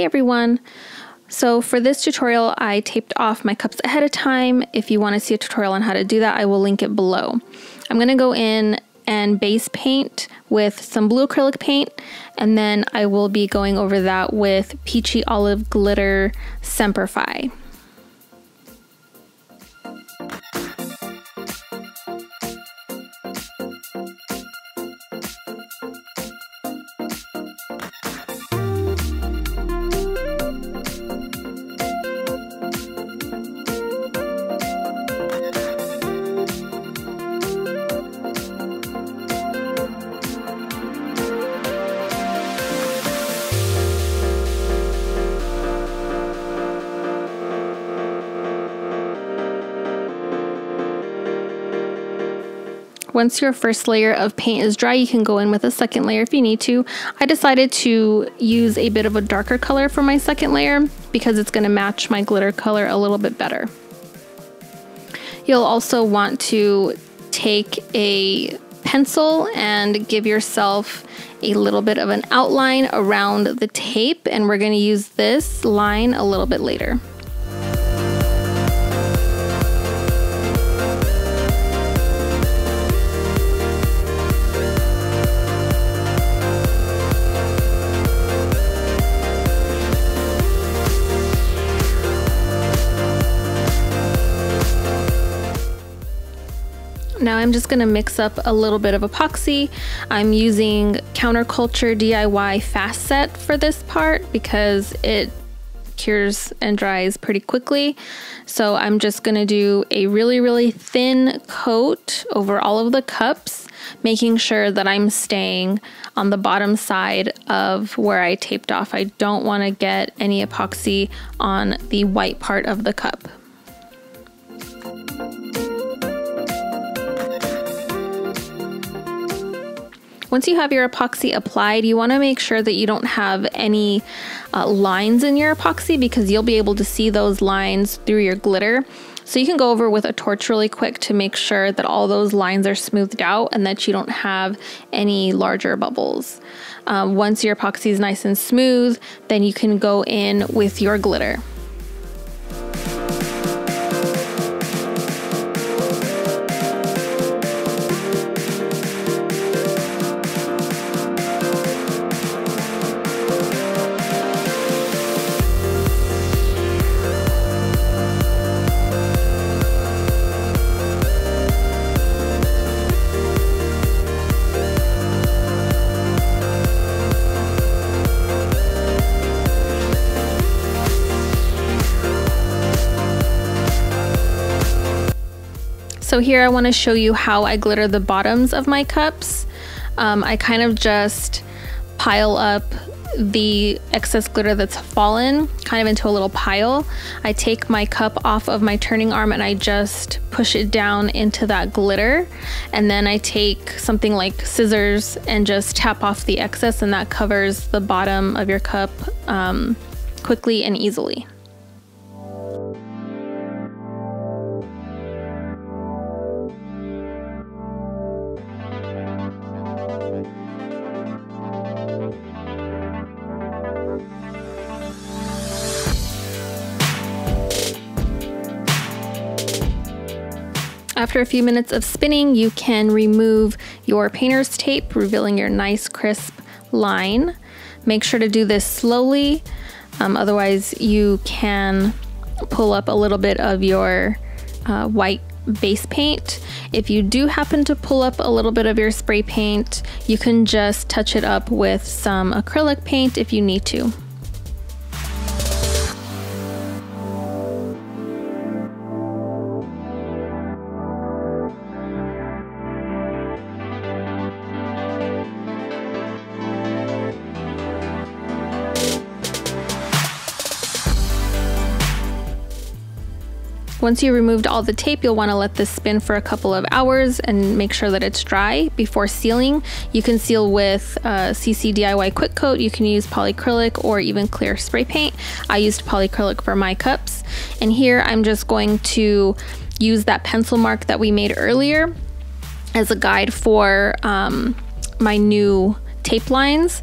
Hey everyone! So for this tutorial, I taped off my cups ahead of time. If you want to see a tutorial on how to do that, I will link it below. I'm going to go in and base paint with some blue acrylic paint, and then I will be going over that with Peachy Olive Glitter Semperfi. Once your first layer of paint is dry, you can go in with a second layer if you need to. I decided to use a bit of a darker color for my second layer because it's going to match my glitter color a little bit better. You'll also want to take a pencil and give yourself a little bit of an outline around the tape, and we're going to use this line a little bit later. Now I'm just going to mix up a little bit of epoxy. I'm using Counterculture DIY Fast Set for this part because it cures and dries pretty quickly. So I'm just going to do a really thin coat over all of the cups, making sure that I'm staying on the bottom side of where I taped off. I don't want to get any epoxy on the white part of the cup. Once you have your epoxy applied, you want to make sure that you don't have any lines in your epoxy, because you'll be able to see those lines through your glitter. So you can go over with a torch really quick to make sure that all those lines are smoothed out and that you don't have any larger bubbles. Once your epoxy is nice and smooth, then you can go in with your glitter. So here I want to show you how I glitter the bottoms of my cups. I kind of just pile up the excess glitter that's fallen kind of into a little pile. I take my cup off of my turning arm and I just push it down into that glitter, and then I take something like scissors and just tap off the excess, and that covers the bottom of your cup quickly and easily. After a few minutes of spinning, you can remove your painter's tape, revealing your nice crisp line. Make sure to do this slowly, otherwise you can pull up a little bit of your white base paint. If you do happen to pull up a little bit of your spray paint, you can just touch it up with some acrylic paint if you need to. Once you removed all the tape, you'll want to let this spin for a couple of hours and make sure that it's dry before sealing. You can seal with CC DIY Quick Coat. You can use polyacrylic or even clear spray paint. I used polyacrylic for my cups. And here I'm just going to use that pencil mark that we made earlier as a guide for my new tape lines.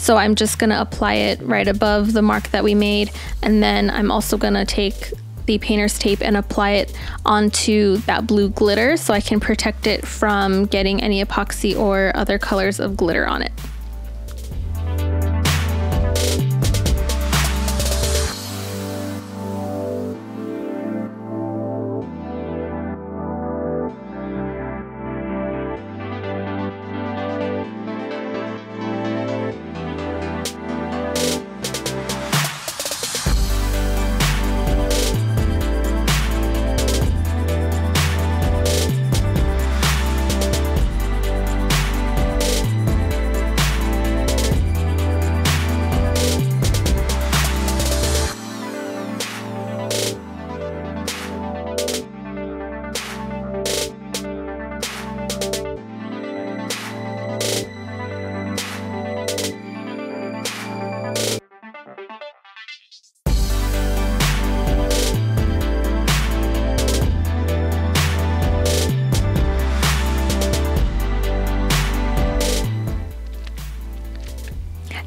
So I'm just gonna apply it right above the mark that we made, and then I'm also gonna take the painter's tape and apply it onto that blue glitter so I can protect it from getting any epoxy or other colors of glitter on it.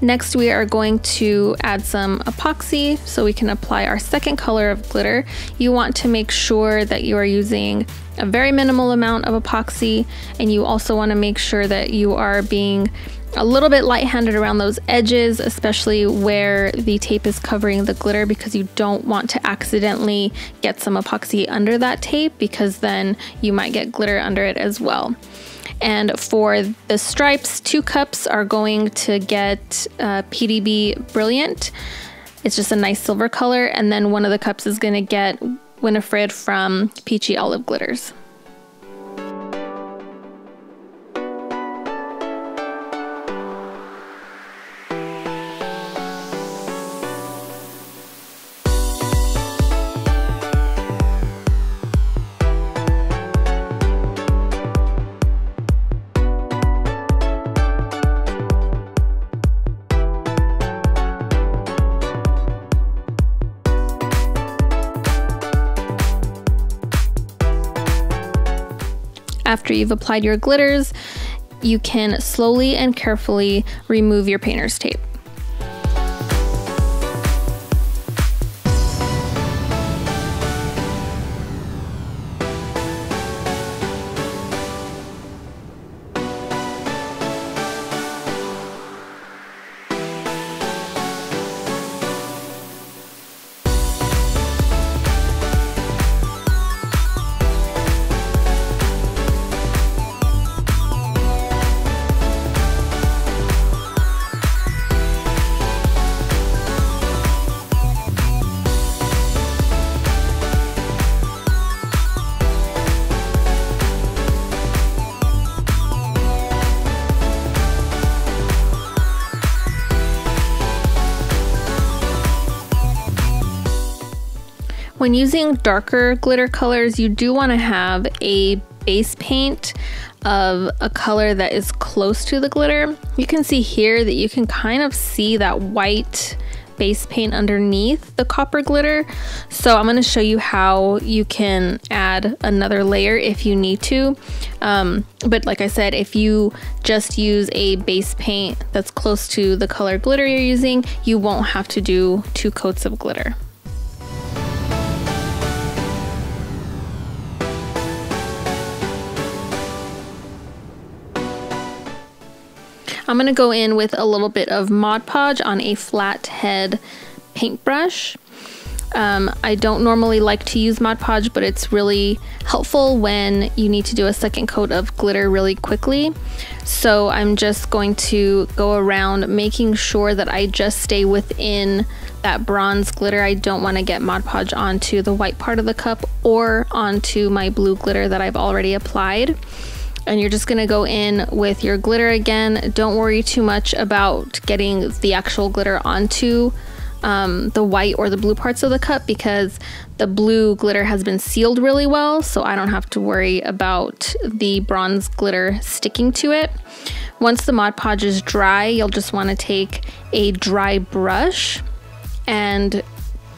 Next, we are going to add some epoxy so we can apply our second color of glitter. You want to make sure that you are using a very minimal amount of epoxy, and you also want to make sure that you are being a little bit light-handed around those edges, especially where the tape is covering the glitter, because you don't want to accidentally get some epoxy under that tape, because then you might get glitter under it as well. And for the stripes, 2 cups are going to get PDB Brilliant. It's just a nice silver color. And then 1 of the cups is gonna get Winifred from Peachy Olive Glitters. After you've applied your glitters, you can slowly and carefully remove your painter's tape. When using darker glitter colors, you do want to have a base paint of a color that is close to the glitter. You can see here that you can kind of see that white base paint underneath the copper glitter. So I'm going to show you how you can add another layer if you need to. But like I said, if you just use a base paint that's close to the color glitter you're using, you won't have to do 2 coats of glitter. I'm gonna go in with a little bit of Mod Podge on a flat head paintbrush. I don't normally like to use Mod Podge, but it's really helpful when you need to do a second coat of glitter really quickly. So I'm just going to go around making sure that I just stay within that bronze glitter. I don't want to get Mod Podge onto the white part of the cup or onto my blue glitter that I've already applied. And you're just gonna go in with your glitter again. Don't worry too much about getting the actual glitter onto the white or the blue parts of the cup, because the blue glitter has been sealed really well, so I don't have to worry about the bronze glitter sticking to it. Once the Mod Podge is dry, you'll just wanna take a dry brush and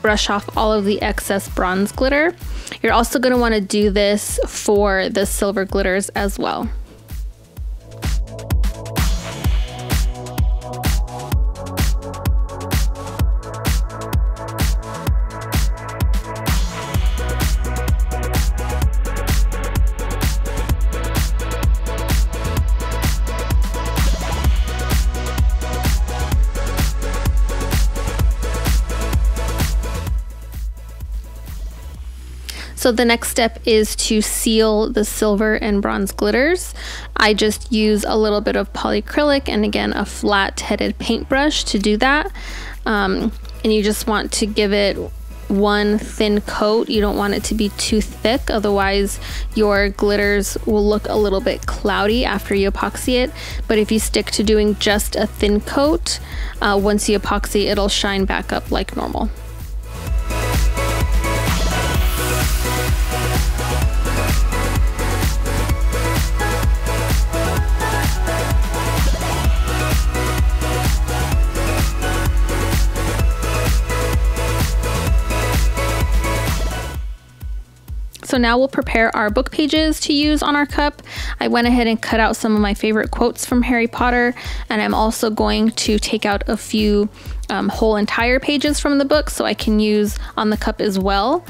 brush off all of the excess bronze glitter. You're also going to want to do this for the silver glitters as well. So the next step is to seal the silver and bronze glitters. I just use a little bit of polyacrylic and again a flat-headed paintbrush to do that. And you just want to give it one thin coat. You don't want it to be too thick, otherwise your glitters will look a little bit cloudy after you epoxy it. But if you stick to doing just a thin coat, once you epoxy, it'll shine back up like normal. So now we'll prepare our book pages to use on our cup. I went ahead and cut out some of my favorite quotes from Harry Potter, and I'm also going to take out a few whole entire pages from the book so I can use on the cup as well.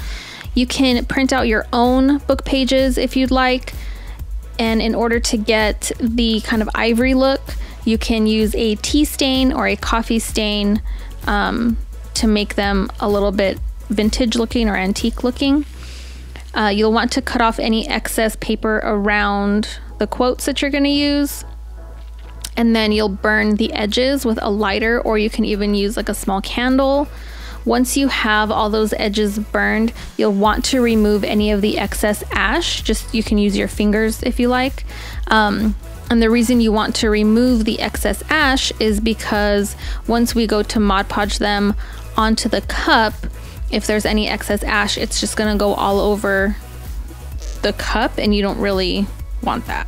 You can print out your own book pages if you'd like, and in order to get the kind of ivory look, you can use a tea stain or a coffee stain to make them a little bit vintage looking or antique looking. You'll want to cut off any excess paper around the quotes that you're going to use, and then you'll burn the edges with a lighter, or you can even use like a small candle. Once you have all those edges burned, you'll want to remove any of the excess ash. Just you can use your fingers if you like. And the reason you want to remove the excess ash is because once we go to Mod Podge them onto the cup, if there's any excess ash, it's just gonna go all over the cup, and you don't really want that.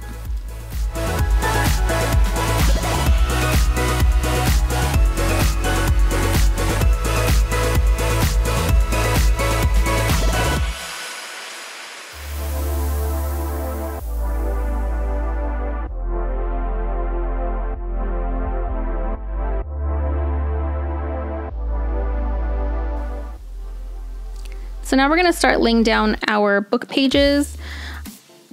So now we're gonna start laying down our book pages.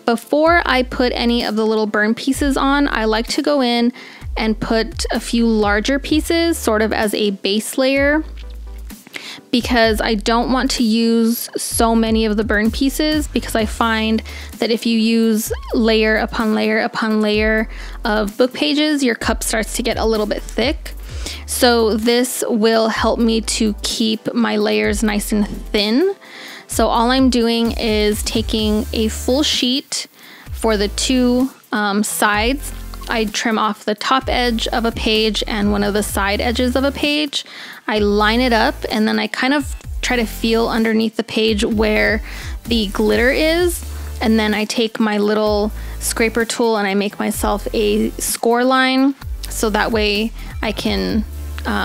Before I put any of the little burn pieces on, I like to go in and put a few larger pieces sort of as a base layer, because I don't want to use so many of the burn pieces, because I find that if you use layer upon layer upon layer of book pages, your cup starts to get a little bit thick. So this will help me to keep my layers nice and thin. So all I'm doing is taking a full sheet for the two sides. I trim off the top edge of a page and one of the side edges of a page. I line it up, and then I kind of try to feel underneath the page where the glitter is. And then I take my little scraper tool and I make myself a score line. So that way I can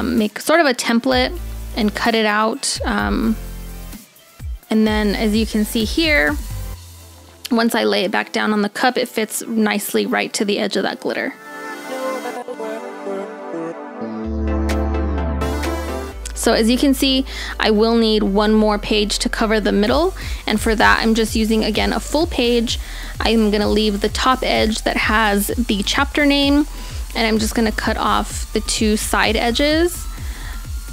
make sort of a template and cut it out. And then as you can see here, once I lay it back down on the cup, it fits nicely right to the edge of that glitter. So as you can see, I will need one more page to cover the middle. And for that, I'm just using, again, a full page. I'm gonna leave the top edge that has the chapter name, and I'm just gonna cut off the two side edges.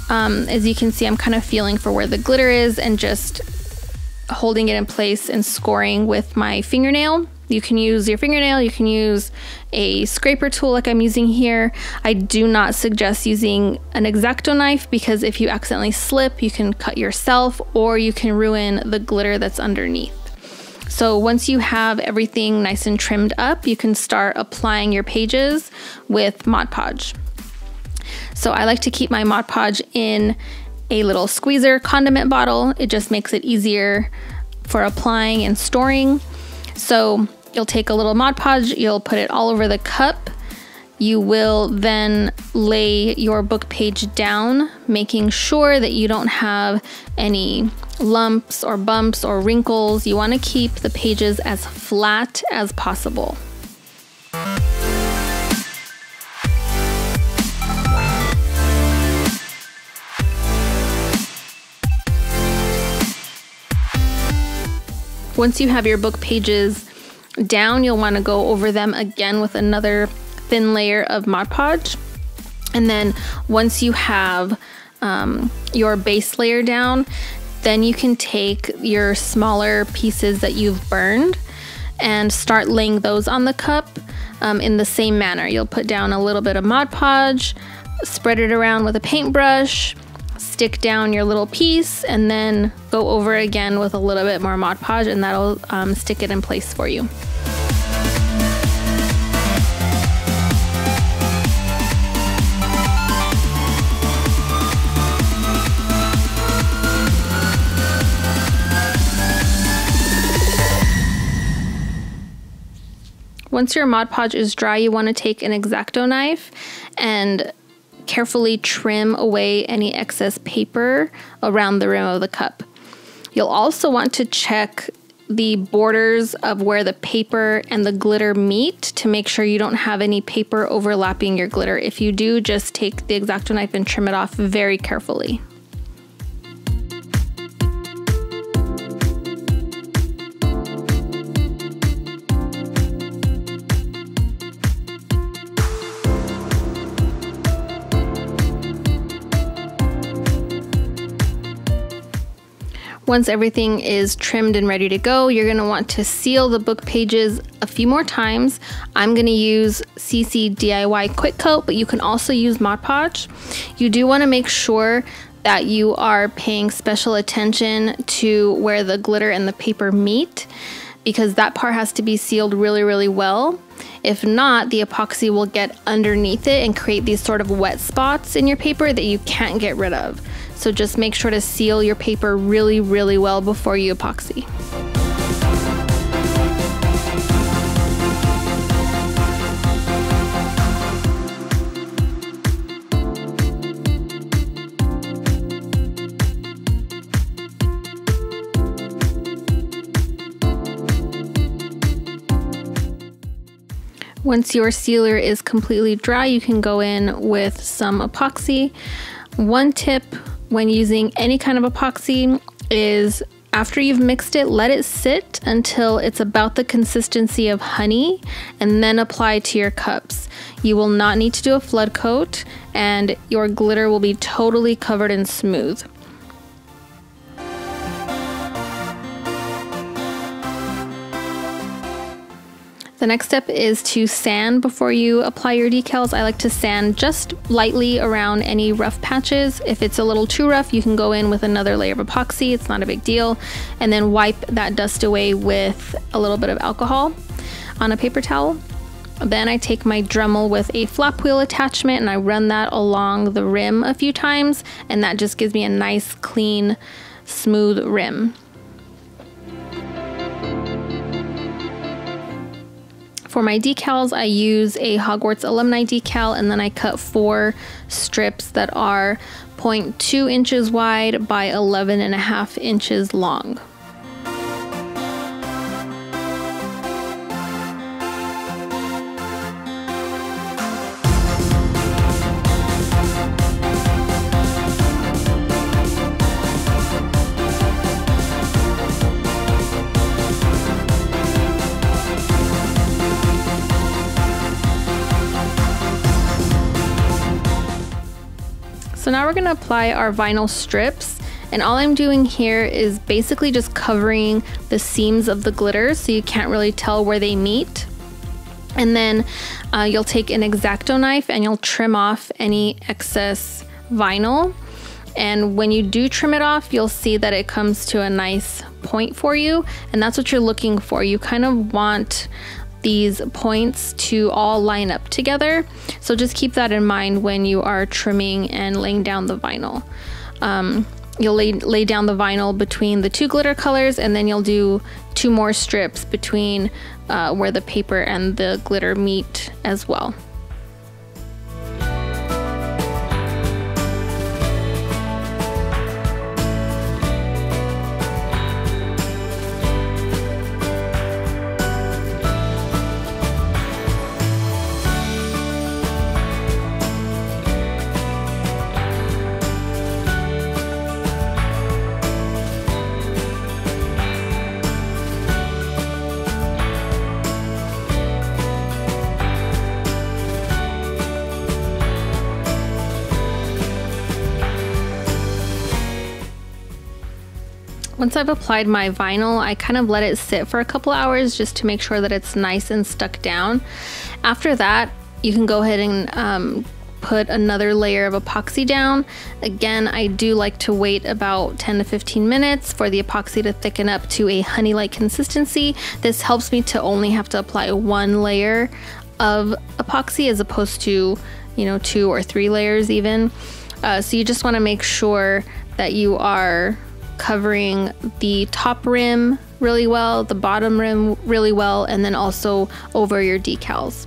As you can see, I'm kind of feeling for where the glitter is and just holding it in place and scoring with my fingernail. You can use your fingernail, you can use a scraper tool like I'm using here. I do not suggest using an X-Acto knife, because if you accidentally slip, you can cut yourself or you can ruin the glitter that's underneath. So once you have everything nice and trimmed up, you can start applying your pages with Mod Podge. So I like to keep my Mod Podge in a little squeezer condiment bottle. It just makes it easier for applying and storing. So you'll take a little Mod Podge, you'll put it all over the cup. You will then lay your book page down, making sure that you don't have any lumps or bumps or wrinkles. You want to keep the pages as flat as possible. Once you have your book pages down, you'll want to go over them again with another thin layer of Mod Podge. And then once you have your base layer down, Then you can take your smaller pieces that you've burned and start laying those on the cup in the same manner. You'll put down a little bit of Mod Podge, spread it around with a paintbrush, stick down your little piece, and then go over again with a little bit more Mod Podge, and that'll stick it in place for you. Once your Mod Podge is dry, you want to take an X-Acto knife and carefully trim away any excess paper around the rim of the cup. You'll also want to check the borders of where the paper and the glitter meet to make sure you don't have any paper overlapping your glitter. If you do, just take the X-Acto knife and trim it off very carefully. Once everything is trimmed and ready to go, you're gonna want to seal the book pages a few more times. I'm gonna use CC DIY Quick Coat, but you can also use Mod Podge. You do wanna make sure that you are paying special attention to where the glitter and the paper meet, because that part has to be sealed really, really well. If not, the epoxy will get underneath it and create these sort of wet spots in your paper that you can't get rid of. So just make sure to seal your paper really, really well before you epoxy. Once your sealer is completely dry, you can go in with some epoxy. One tip when using any kind of epoxy is after you've mixed it, let it sit until it's about the consistency of honey and then apply to your cups. You will not need to do a flood coat and your glitter will be totally covered and smooth. The next step is to sand before you apply your decals. I like to sand just lightly around any rough patches. If it's a little too rough, you can go in with another layer of epoxy. It's not a big deal. And then wipe that dust away with a little bit of alcohol on a paper towel. Then I take my Dremel with a flap wheel attachment and I run that along the rim a few times, and that just gives me a nice, clean, smooth rim. For my decals, I use a Hogwarts alumni decal, and then I cut 4 strips that are 0.2 inches wide by 11.5 inches long. So now we're gonna apply our vinyl strips, and all I'm doing here is basically just covering the seams of the glitter so you can't really tell where they meet. And then you'll take an X-Acto knife and you'll trim off any excess vinyl. And when you do trim it off, you'll see that it comes to a nice point for you, and that's what you're looking for. You kind of want these points to all line up together. So just keep that in mind when you are trimming and laying down the vinyl. You'll lay down the vinyl between the 2 glitter colors, and then you'll do 2 more strips between where the paper and the glitter meet as well. Once I've applied my vinyl, I kind of let it sit for a couple hours just to make sure that it's nice and stuck down. After that, you can go ahead and put another layer of epoxy down. Again, I do like to wait about 10 to 15 minutes for the epoxy to thicken up to a honey-like consistency. This helps me to only have to apply one layer of epoxy as opposed to, you know, 2 or 3 layers even. So you just want to make sure that you are covering the top rim really well, the bottom rim really well, and then also over your decals.